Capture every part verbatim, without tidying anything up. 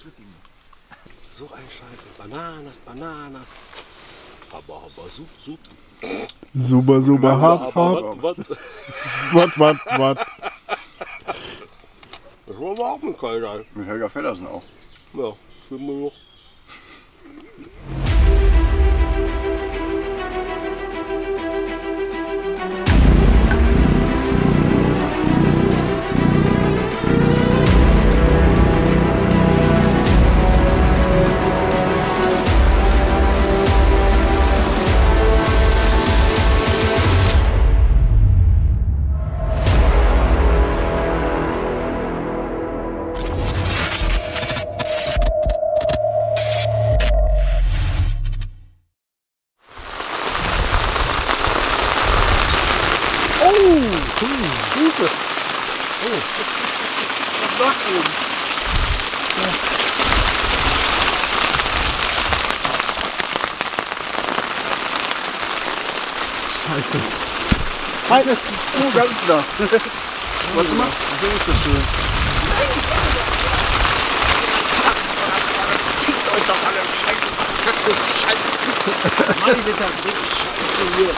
Schlückchen. So ein Scheiße. Bananas, Bananas. Habba, habba, sup, sup. Super, super, hab, hab. Wat, wat, wat, wat. Das war aber auch mit Kaldal. Mit Helga Feddersen auch. Ja, schwimmen wir noch. Nein, das ist ganz nass. Warte mal, so ist das schön. Fickt euch doch alle, Scheiße, Kacke, Scheiße. Meine Bitte, Scheiße hier.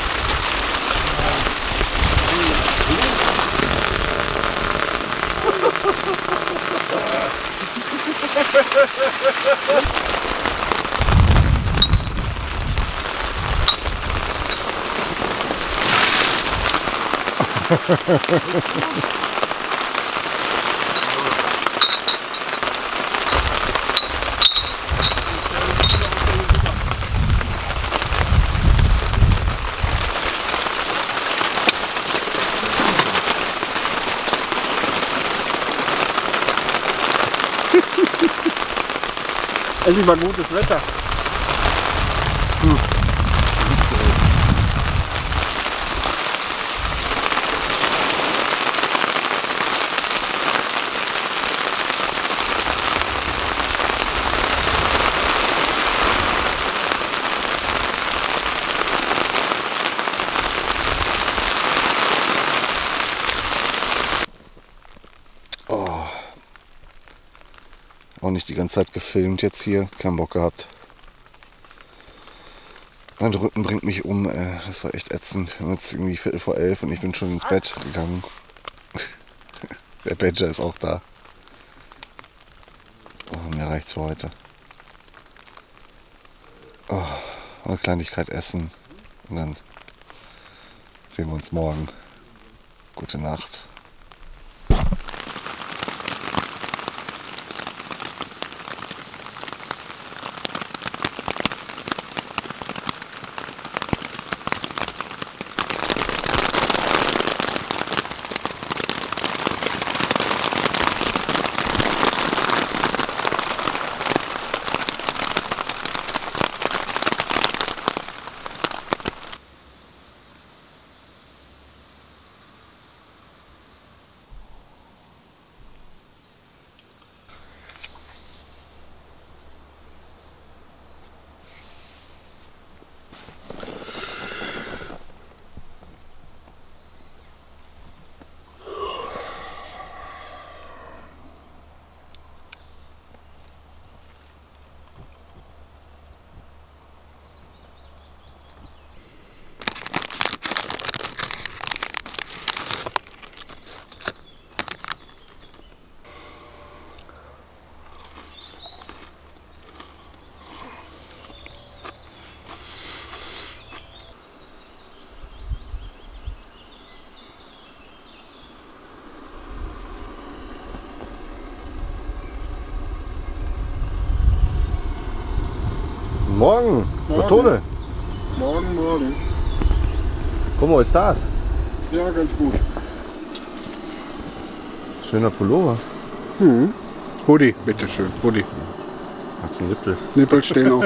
Endlich mal gutes Wetter. Hm. Nicht die ganze Zeit gefilmt jetzt hier, keinen Bock gehabt. Mein Rücken bringt mich um, äh, das war echt ätzend. Wir haben jetzt irgendwie Viertel vor elf und ich bin schon ins Bett gegangen. Der Badger ist auch da. Oh, mir reicht's für heute. Oh, eine Kleinigkeit essen und dann sehen wir uns morgen. Gute Nacht. Morgen, Methode. Morgen, morgen. Como ist das? Ja, ganz gut. Schöner Pullover. Hm. Hoodie, bitteschön, Hoodie. Hat einen Nippel. Nippel stehen auch.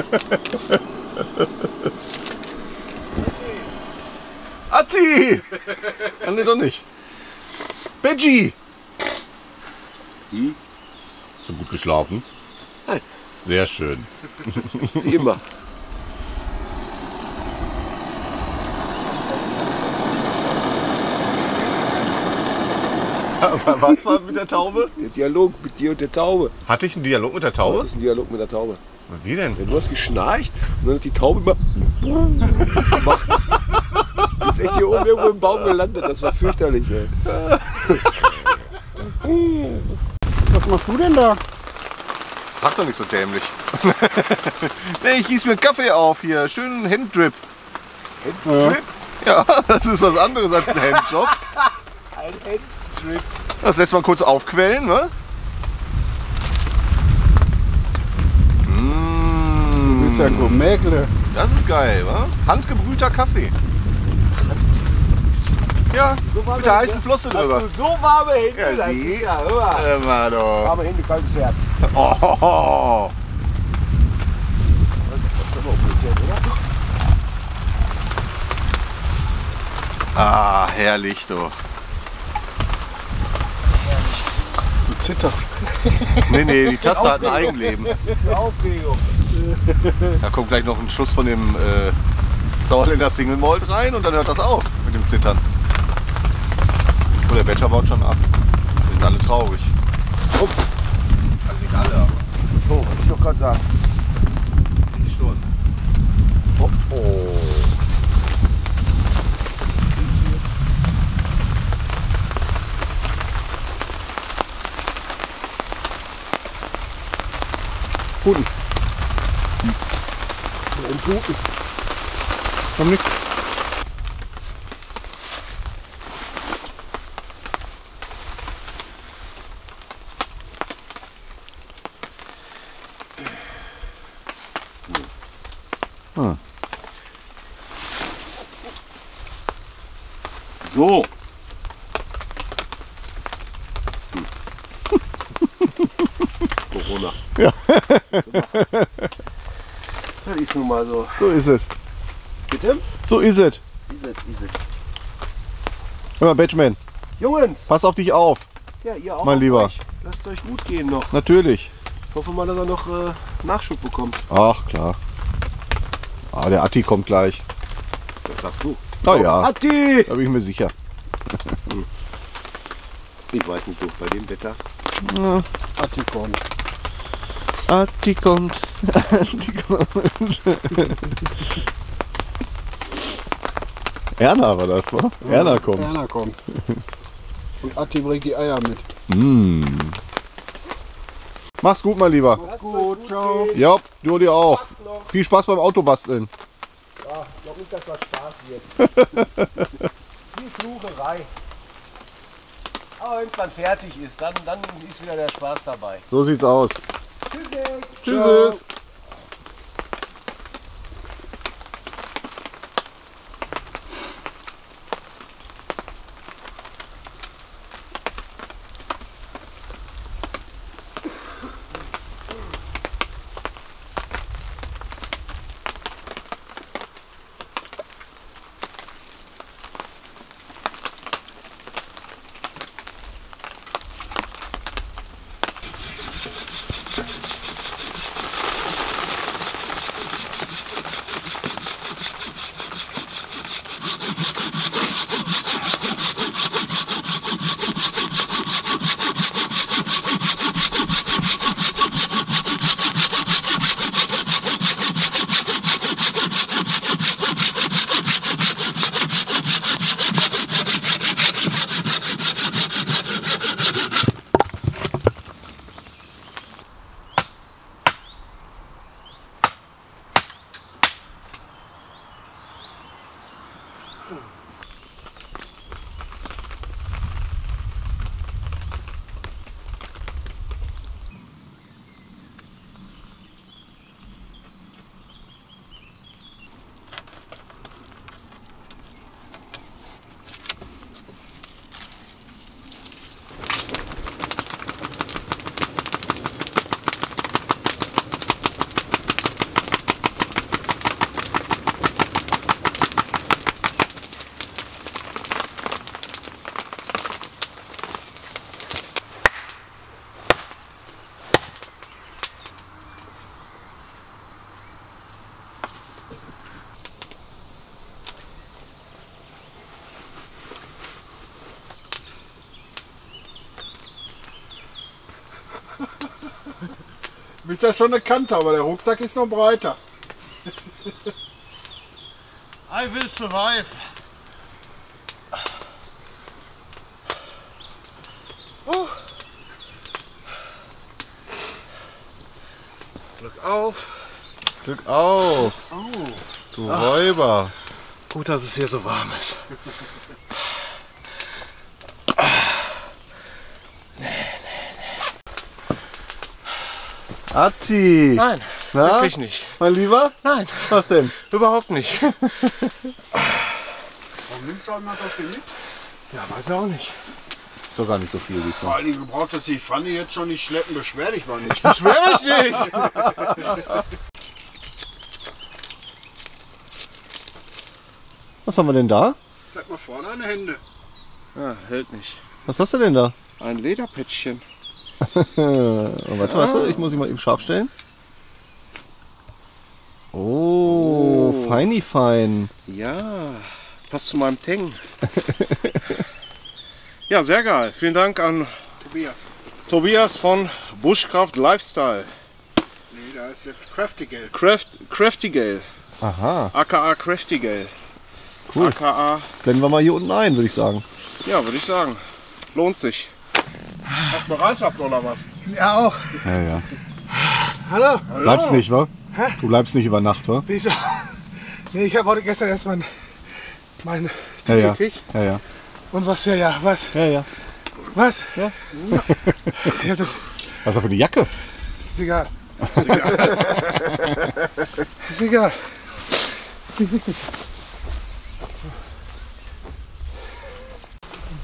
Atti! Ah, nee, doch nicht. Veggie! Hm? Hast du gut geschlafen? Nein. Sehr schön. Wie immer. Was war mit der Taube? Der Dialog mit dir und der Taube. Hatte ich einen Dialog mit der Taube? Das ist ein Dialog mit der Taube. Wie denn? Ja, du hast geschnarcht und dann hat die Taube immer gemacht. Das ist echt hier oben irgendwo im Baum gelandet. Das war fürchterlich, ey. Was machst du denn da? Frag doch nicht so dämlich. Nee, ich gieße mir einen Kaffee auf hier. Schönen Handdrip. Handdrip? Ja, das ist was anderes als ein Handjob. Ein Handdrip. Das lässt man kurz aufquellen, ne? Das ist ja Gourmetle. Das ist geil, wa? Handgebrühter Kaffee. Ja, so mit der heißen Flosse drüber. Hast du so warme Hände? Ja, das sie. Ist ja, hör mal. Warme Hände, kaltes Herz. Oh, oh, oh. Ah, herrlich, du. Herrlich. Du zitterst. Nee, nee, die Tasse hat ein Eigenleben. Das ist eine Aufregung. Da kommt gleich noch ein Schuss von dem äh, Sauerländer Single Mold rein und dann hört das auf mit dem Zittern. Oh, der Badger baut schon ab. Wir sind alle traurig. Ups. Also nicht alle, aber. So, oh, wollte ich doch gerade sagen. Ich schon. Oh, oh. Guten. Hm. Und guten. Komm nicht. Hm. So. Corona. Ja. Das ist nun mal so. So ist es. Bitte? So ist es. Is it, is it. Hör mal, Batchman. Jungs. Pass auf dich auf. Ja, ihr auch. Mein Lieber. Euch. Lasst es euch gut gehen noch. Natürlich. Ich hoffe mal, dass er noch äh, Nachschub bekommt. Ach, klar. Ah, der Atti kommt gleich. Das sagst du. Na ja. Atti! Da bin ich mir sicher. Ich weiß nicht, du, bei dem Wetter. Ja. Atti kommt. Atti kommt. Atti kommt. Erna war das, wa? Ja, Erna kommt. Erna kommt. Und Atti bringt die Eier mit. Mm. Mach's gut, mein Lieber. Mach's gut, ciao. Ja, du dir auch. Viel Spaß beim Autobasteln. Ja, ich glaube nicht, dass das Spaß wird. Viel Flucherei. Aber wenn es dann fertig ist, dann, dann ist wieder der Spaß dabei. So sieht's aus. Tschüss. Tschüss. Du bist ja schon eine Kante, aber der Rucksack ist noch breiter. I will survive. Oh. Glück auf. Glück auf. Oh. Du Ach. Räuber. Gut, dass es hier so warm ist. Atti! Nein, Na? wirklich nicht. Mein Lieber? Nein. Was denn? Überhaupt nicht. Warum nimmst du auch immer so viel mit? Ja, weiß ich auch nicht. Ist doch gar nicht so viel wie es war. Vor allem, du brauchst das die Pfanne jetzt schon nicht schleppen. Beschwer dich mal nicht. Beschwer dich nicht! Was haben wir denn da? Zeig mal vorne deine Hände. Ja, hält nicht. Was hast du denn da? Ein Lederpäckchen. Warte, warte, ah. ich muss ihn mal eben scharf stellen. Oh, oh. feini fein. Ja, passt zu meinem Teng. Ja, sehr geil. Vielen Dank an Tobias. Tobias von Bushcraft Lifestyle. Nee, da ist jetzt Crafty Gale. Craft, Crafty Gale. Aha. A K A Crafty Gale. Cool. A K A Blenden wir mal hier unten ein, würde ich sagen. Ja, würde ich sagen. Lohnt sich. Hast Bereitschaft oder was? Ja, auch. Ja, ja. Hallo? Hallo? Bleibst nicht, wa? Hä? Du bleibst nicht über Nacht, wa? Wieso? Nee, ich habe heute gestern erst mein... mein ja, ja. gekriegt. Ja, ja. Und was? Ja, ja. Was? Ja, ja. Was? Ja. ja. Ich hab das... Was ist das für eine Jacke? Ist egal. Ist egal. Ist egal.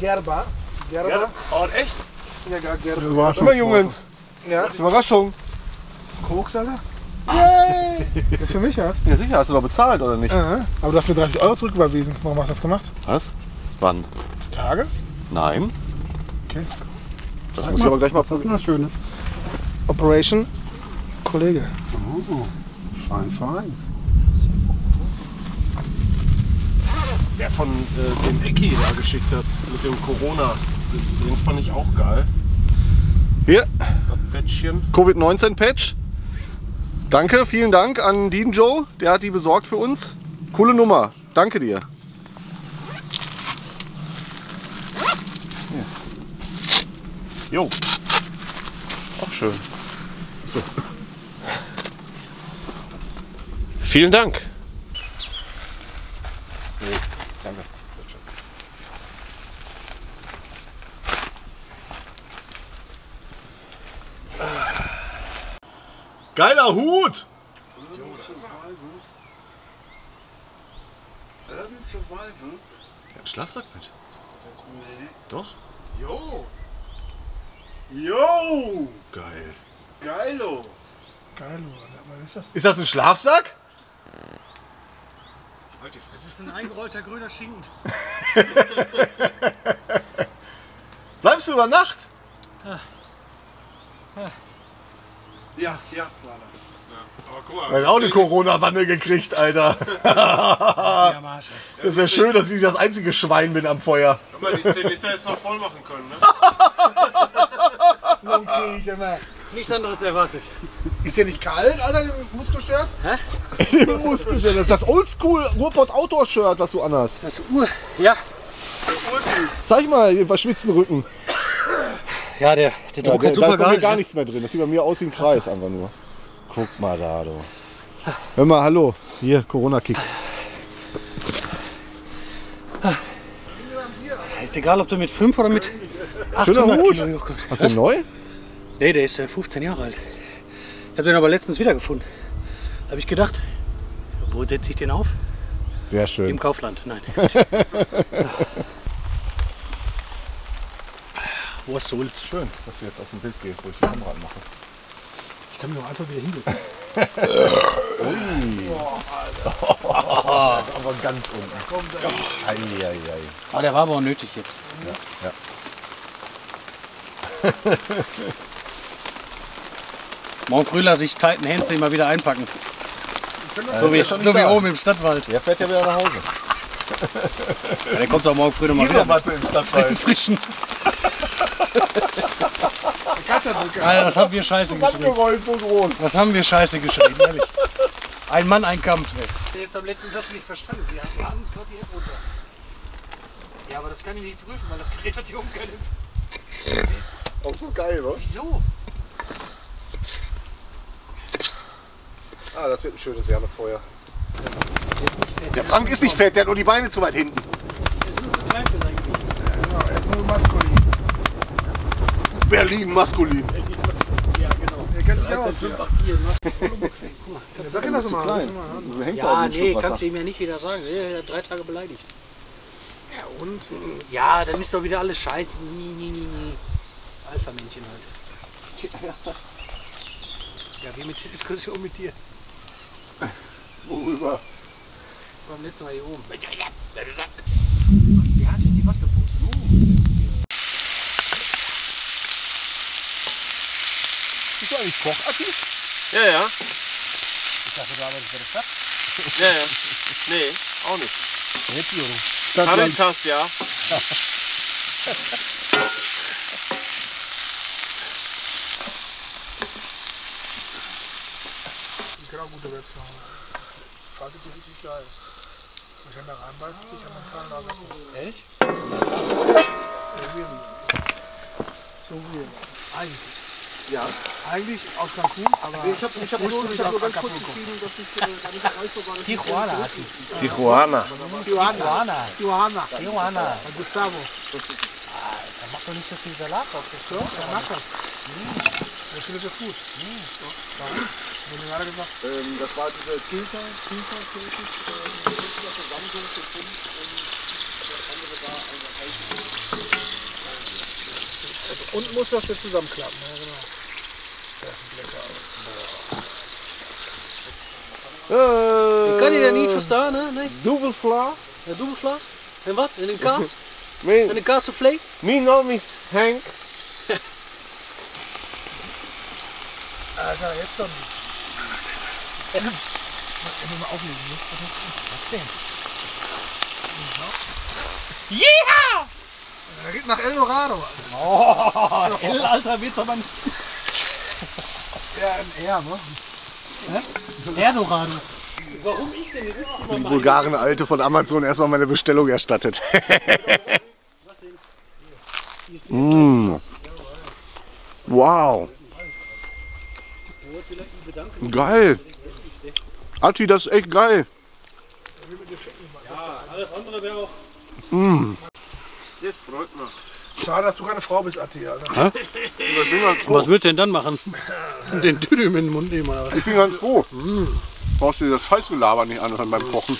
Gerber. Gerber. Gerber. Oh, echt? Ja, gar Gerber. Überraschung. Immer Jungs. Ja. Überraschung. Koks, Alter? Yay! Das ist für mich, ja? Ja, sicher. Hast du doch bezahlt, oder nicht? Aha. Aber du hast mir dreißig Euro zurücküberwiesen. Warum hast du das gemacht? Was? Wann? Tage? Nein. Okay. Das Sag muss mal, ich aber gleich mal passen. Was ist denn das Schönes? Operation Kollege. Oh, fein, fein. Der von äh, dem Ecki da geschickt hat, mit dem Corona, den fand ich auch geil. Hier, das Päckchen. Covid neunzehn Patch. Danke, vielen Dank an Dean Joe, der hat die besorgt für uns. Coole Nummer, danke dir. Jo, auch schön. So. Vielen Dank. Nee, danke. Geiler Hut! Urban Survival. Urban Survival? Der hat einen Schlafsack mit. Nee. Doch? Jo! Jo! Geil. Geilo. Geilo, was ist das? Ist das ein Schlafsack? Das ist ein eingerollter grüner Schinken. Bleibst du über Nacht? Ja, ja, war das. Ja. Aber guck mal, wir haben auch eine Corona-Wanne gekriegt, Alter. Das ist ja schön, dass ich das einzige Schwein bin am Feuer. Guck mal, die zehn Liter jetzt noch voll machen können, ne? Nichts anderes erwartet. Ist ja nicht kalt, Alter, im Muskelshirt? Hä? Im Muskelshirt. Das ist das Oldschool Ruhrpott Outdoor Shirt, was du anhast. Das Ur... ja. Urtyp. Zeig mal den verschwitzten Rücken. Ja, der... der, ja, der super da ist bei mir gar nicht, nichts mehr drin. Das sieht bei mir aus wie ein Kreis einfach nur. Guck mal da, du. Hör mal, hallo. Hier, Corona-Kick. Ist egal, ob du mit fünf oder mit achthundert Hut. Kilo hochkommst. Hast du den neu? Nee, der ist fünfzehn Jahre alt. Ich habe den aber letztens wiedergefunden. Da habe ich gedacht, wo setze ich den auf? Sehr schön. Im Kaufland, nein. Was soll's? Schön, dass du jetzt aus dem Bild gehst, wo ich die Kamera anmache. Ich kann mich auch einfach wieder hinsetzen. Ui. Oh, Alter. Aber ganz unten. Ei, ei, ei. Aber der war aber auch nötig jetzt. Ja, ja. Morgen früh lasse ich Titan Hansen mal wieder einpacken. So wie, ja so wie oben im Stadtwald. Der fährt ja wieder nach Hause. Ja, der kommt doch morgen früh nochmal wieder. Dieser Matze im Stadtwald. Frischen. Der kann Waterdrücke. Alter, das haben wir scheiße geschrieben. So groß. Das haben wir scheiße geschrieben, ehrlich. Ein Mann, ein Kampf. Ich jetzt am letzten Satz nicht verstanden. Wir haben uns gerade die App runter. Ja, aber das kann ich nicht prüfen, weil das Gerät hat die umgekehrt. Auch so geil, wa? Wieso? Ah, das wird ein schönes Wärmefeuer. Der Frank ist nicht fett, der hat nur die Beine zu weit hinten. Der ist nur zu klein für sein Gewicht. Genau, er ist nur maskulin. Berlin maskulin. Ja, genau. Der kann sich auch fünf acht vier. Sag dir das mal rein. Du hängst ja, nee, kannst du ihm ja nicht wieder sagen. Er hat drei Tage beleidigt. Ja, und? Ja, dann ist doch wieder alles scheiße. Nie, nie, nie, nie. Alpha-Männchen halt. Ja. Ja, wie mit der Diskussion mit dir. Worüber? Beim letzten Mal hier oben. Was, der hat in die Wasser gepumpt. So. Bist du eigentlich Kochaktiv? Ja, ja. Ich dachte, du arbeitest bei der Stadt. Ja, ja. Nee, auch nicht. Jetzt, Junge. Caritas, ja. Gute Website. Fahrt die richtig geil. Ich kann da reinbeißen, ich kann da reinbeißen. Echt? So viel. Eigentlich. Ja. Eigentlich aus Cancun, aber ich habe ich hab nur, ich hab nur ganz kurz geschrieben, dass ich gar nicht erreichbar war. Tijuana hat die. Tijuana. Tijuana. Tijuana. Tijuana. Gustavo. Ah, da macht doch nicht so viel Salat drauf. Das macht das. Das ist das gut. Warum? Ähm, das war dieser Filter, Filter, Filter, äh, das ist eine Versammlung gefunden und das andere war eine heiße. Und muss das jetzt zusammenklappen, ja genau. Das sieht lecker aus. Äh, kann ich dir nicht verstehen, ne? Nee? Dubbelvla. Ja, Dubbelvla? En wat? En een kaas? En een kaassoufflé? Mijn naam is Henk. Alter, jetzt doch nicht. Wenn du mal auflegen musst, was denn? Yeah! Da geht nach Eldorado. Also. Oh, El, Alter, wird's aber nicht. Ja, ein R, ne? Hä? Eldorado. Warum ich denn? Die Bulgaren Alte von Amazon erstmal meine Bestellung erstattet. Was denn? Mm. Wow. Geil. Atti, das ist echt geil. Ja, alles andere wäre auch... Mm. Das freut mich. Schade, dass du keine Frau bist, Atti. Hä? Was willst du denn dann machen? Den Tüdüm in den Mund nehmen, oder was? Ich bin ganz froh. Mm. Brauchst du dir das Scheißgelaber nicht anhören beim Kochen.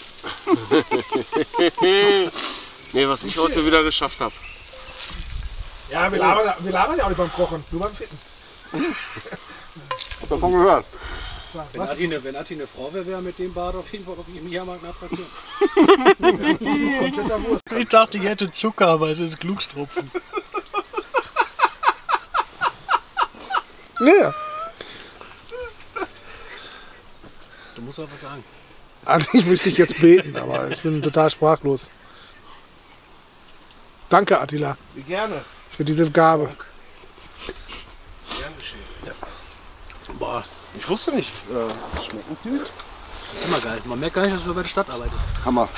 Nee, was ich heute wieder geschafft habe. Ja, wir labern, wir labern ja auch nicht beim Kochen, nur beim Ficken. Hab davon gehört. Wenn Atti, eine, wenn Atti eine Frau wäre, wäre mit dem Bart auf jeden Fall auf dem Jahrmarkt attraktiv. Ich dachte, ich hätte Zucker, aber es ist Glückstropfen. Leer. Du musst auch was sagen. Eigentlich müsste ich jetzt beten, aber ich bin total sprachlos. Danke, Attila. Wie gerne. Für diese Gabe. Gern geschehen. Ja. Boah. Ich wusste nicht, äh, schmecken die nicht? Das ist immer geil. Man merkt gar nicht, dass du bei der Stadt arbeitest. Hammer.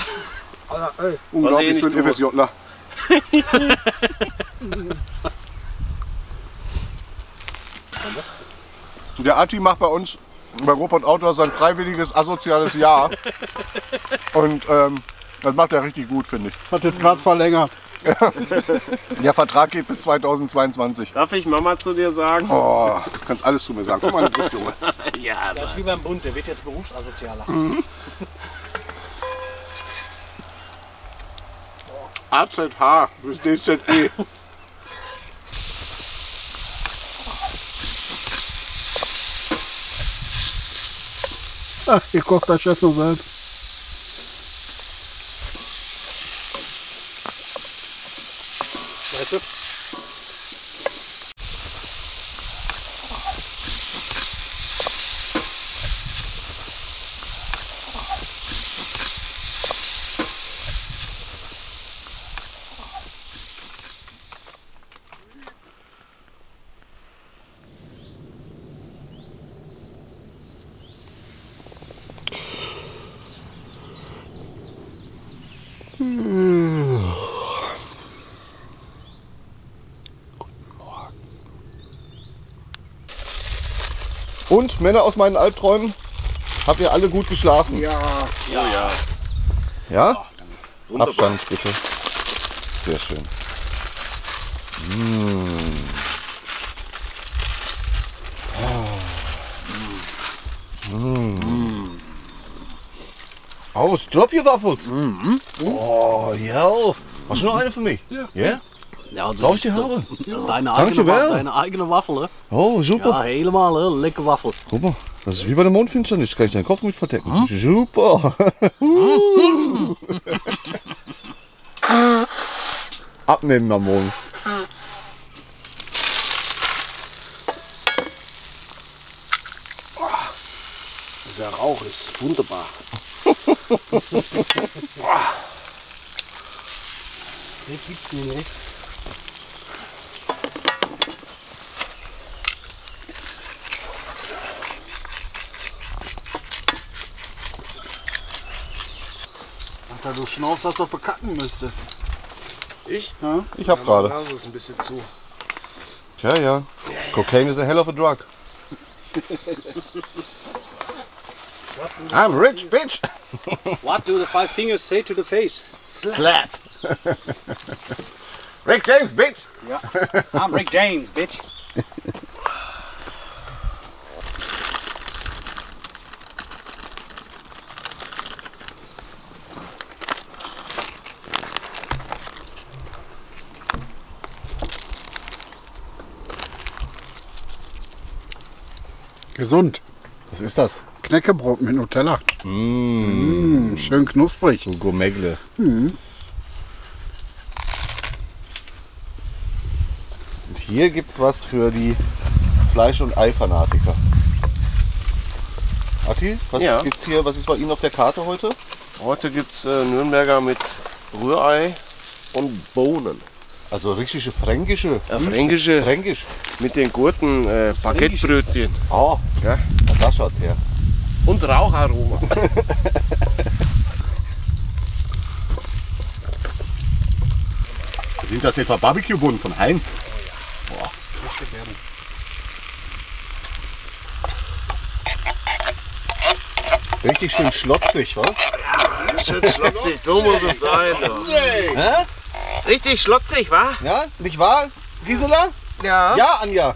Alter, ey. Unglaublich für den F S Jler. Der Atti macht bei uns, bei Ruhrpott Outdoor, sein freiwilliges, asoziales Jahr. Und ähm, das macht er richtig gut, finde ich. Hat jetzt gerade verlängert. Der Vertrag geht bis zweitausendzweiundzwanzig. Darf ich Mama zu dir sagen? Oh, du kannst alles zu mir sagen. Guck mal, eine Brüste holen. Ja, das ist wie beim Bund, der wird jetzt berufsasozialer. Mhm. A Z H bis D Z B. Ach, ihr kocht das Chef nur selbst. Und Männer aus meinen Albträumen, habt ihr alle gut geschlafen? Ja. Ja? Ja. Ja? Oh, Abstand bitte. Sehr schön. Mmh. Oh. Mmh. Mmh. Oh, stop your waffles. Mhm. Oh, ja. Hast du noch eine für mich? Ja. Yeah? Ja, Lauf die Haare. Deine eigene, deine eigene Waffel. Oh, super. Ja, helemaal, lecker Waffel. Guck mal, das ist wie bei der Mondfinsternis. Da kann ich deinen Kopf mit verdecken. Hm? Super. Hm? Abnehmen am Mond. Dieser Rauch ist wunderbar. Der gibt's mir nicht. Da du schnaufst, als ob du kacken müsstest. Ich? Ja? Ich hab gerade. Die Nase ist ein bisschen zu. Ja, ja. Cocaine is a hell of a drug. I'm rich, bitch! What do the five fingers say to the face? Slap! Slap. Rick James, bitch! Ja. I'm Rick James, bitch! Gesund. Was ist das? Knäckebrot mit Nutella. Mm. Mm, schön knusprig. So Gourmetle. Mm. Und hier gibt es was für die Fleisch- und Ei-Fanatiker. Atti, was ja. gibt's hier? Was ist bei Ihnen auf der Karte heute? Heute gibt es äh, Nürnberger mit Rührei und Bohnen. Also richtige fränkische, ja, fränkische, fränkisch mit den guten äh, Baguettebrötchen. Oh, ja, da schaut's her. Und Raucharoma. Sind das etwa Barbecue-Bohnen von Heinz? Oh ja. Boah. Richtig schön schlotzig, was? Ja, schön schlotzig, so muss es sein. Richtig schlotzig, wa? Ja, nicht wahr, Gisela? Ja. Ja, Anja.